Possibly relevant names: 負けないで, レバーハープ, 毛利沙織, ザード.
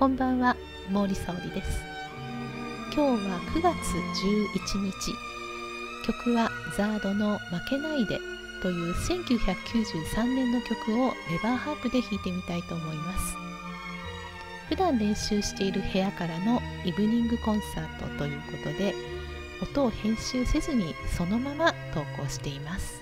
こんばんは、毛利沙織です。今日は9月11日、曲はザードの「負けないで」という1993年の曲をレバーハープで弾いてみたいと思います。普段練習している部屋からのイブニングコンサートということで、音を編集せずにそのまま投稿しています。